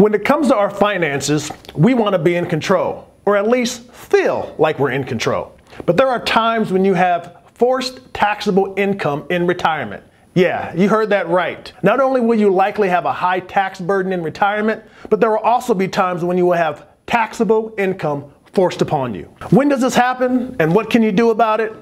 When it comes to our finances, we want to be in control, or at least feel like we're in control. But there are times when you have forced taxable income in retirement. Yeah, you heard that right. Not only will you likely have a high tax burden in retirement, but there will also be times when you will have taxable income forced upon you. When does this happen and what can you do about it?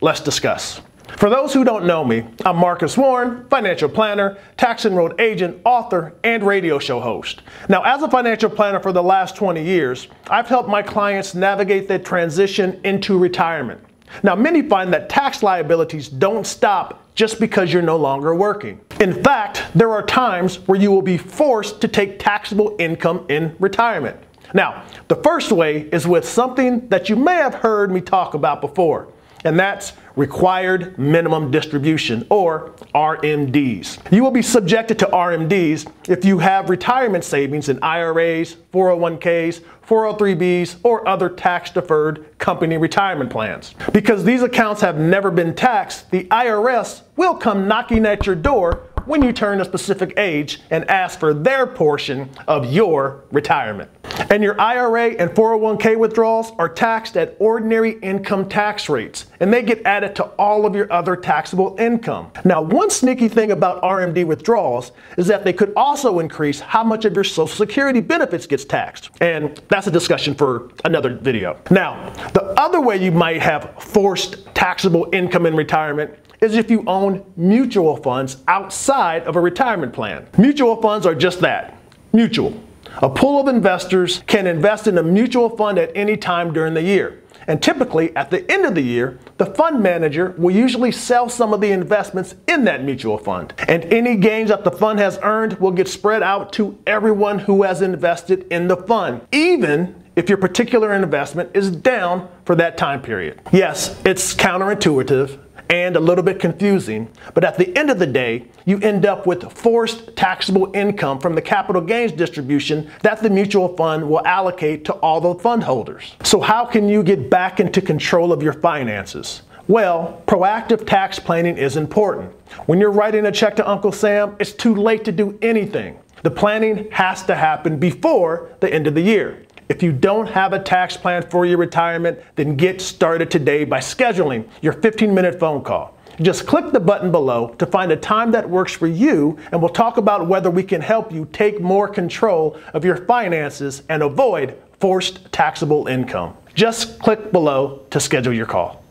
Let's discuss. For those who don't know me, I'm Marcus Warren, financial planner, tax enrolled agent, author, and radio show host. Now, as a financial planner for the last 20 years, I've helped my clients navigate their transition into retirement. Now, many find that tax liabilities don't stop just because you're no longer working. In fact, there are times where you will be forced to take taxable income in retirement. Now, the first way is with something that you may have heard me talk about before, and that's Required Minimum Distribution, or RMDs. You will be subjected to RMDs if you have retirement savings in IRAs, 401(k)s, 403Bs, or other tax-deferred company retirement plans. Because these accounts have never been taxed, the IRS will come knocking at your door when you turn a specific age and ask for their portion of your retirement. And your IRA and 401(k) withdrawals are taxed at ordinary income tax rates, and they get added to all of your other taxable income. Now, one sneaky thing about RMD withdrawals is that they could also increase how much of your Social Security benefits gets taxed. And that's a discussion for another video. Now, the other way you might have forced taxable income in retirement is if you own mutual funds outside of a retirement plan. Mutual funds are just that, mutual. A pool of investors can invest in a mutual fund at any time during the year. And typically, at the end of the year, the fund manager will usually sell some of the investments in that mutual fund. And any gains that the fund has earned will get spread out to everyone who has invested in the fund, even if your particular investment is down for that time period. Yes, it's counterintuitive and a little bit confusing, but at the end of the day, you end up with forced taxable income from the capital gains distribution that the mutual fund will allocate to all the fund holders. So how can you get back into control of your finances? Well, proactive tax planning is important. When you're writing a check to Uncle Sam, it's too late to do anything. The planning has to happen before the end of the year. If you don't have a tax plan for your retirement, then get started today by scheduling your 15-minute phone call. Just click the button below to find a time that works for you, and we'll talk about whether we can help you take more control of your finances and avoid forced taxable income. Just click below to schedule your call.